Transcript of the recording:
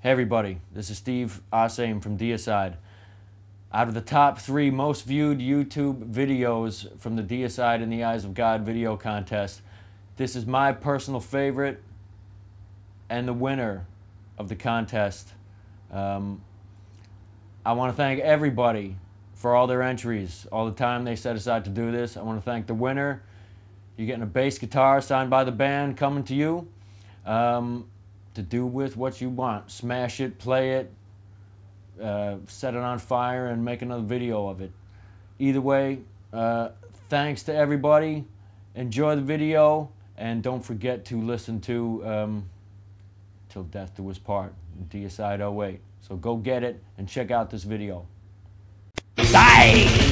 Hey everybody, this is Steve Asheim from Deicide. Out of the top 3 most viewed YouTube videos from the Deicide in the Eyes of God video contest, this is my personal favorite and the winner of the contest. I want to thank everybody for all their entries, all the time they set aside to do this. I want to thank the winner. You're getting a bass guitar signed by the band coming to you. To do with what you want. Smash it, play it, set it on fire, and make another video of it. Either way, thanks to everybody. Enjoy the video, and don't forget to listen to Till Death Do Us Part, DSI-08. So go get it and check out this video. Die!